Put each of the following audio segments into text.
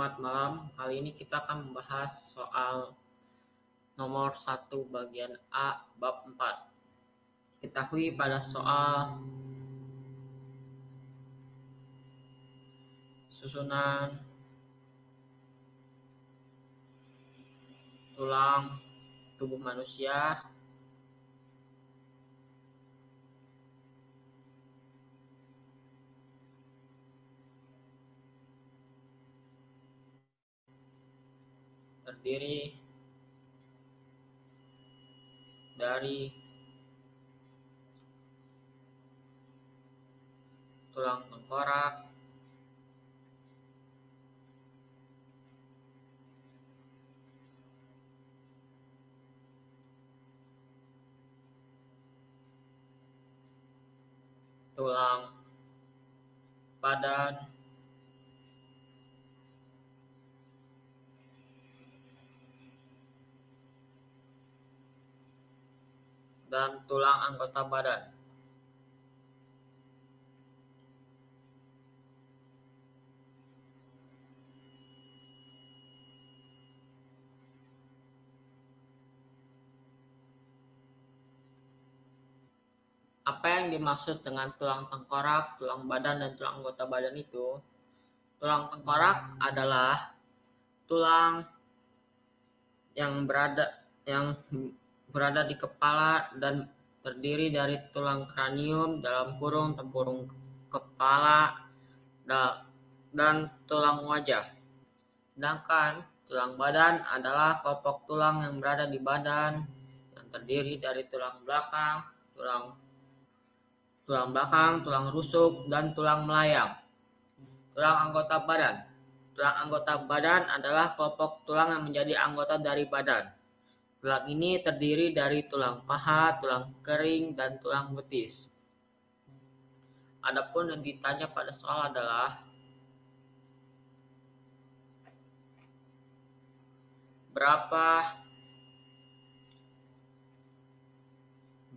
Selamat malam. Kali ini kita akan membahas soal nomor 1 bagian A bab 4. Diketahui pada soal susunan tulang tubuh manusia terdiri dari tulang tengkorak, tulang badan, dan tulang anggota badan. Apa yang dimaksud dengan tulang tengkorak, tulang badan, dan tulang anggota badan itu? Tulang tengkorak adalah tulang yang berada di kepala dan terdiri dari tulang kranium (tempurung kepala) dan tulang wajah. Sedangkan tulang badan adalah kelompok tulang yang berada di badan yang terdiri dari tulang belakang, tulang rusuk, dan tulang melayang. Tulang anggota badan adalah kelompok tulang yang menjadi anggota dari badan. Tulang ini terdiri dari tulang paha, tulang kering, dan tulang betis. Adapun yang ditanya pada soal adalah berapa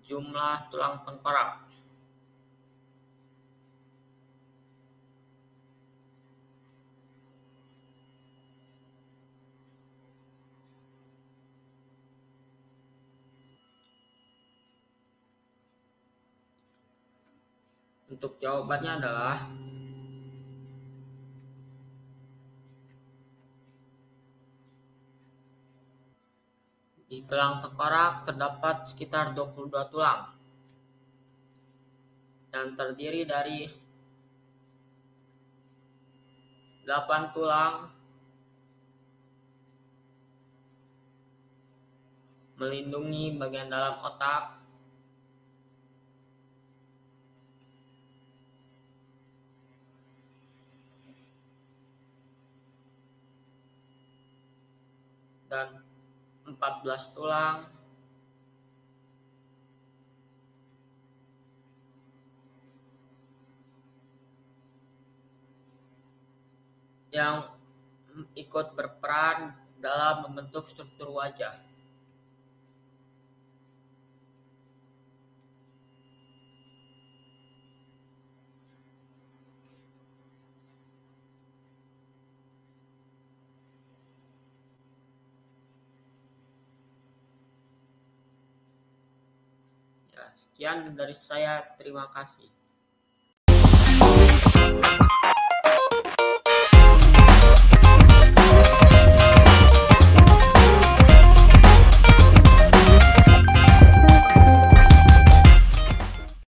jumlah tulang tengkorak? Untuk jawabannya adalah 2. Di tulang tengkorak terdapat sekitar 22 tulang dan terdiri dari 8 tulang melindungi bagian dalam otak, 14 tulang yang ikut berperan dalam membentuk struktur wajah. Sekian dari saya, terima kasih.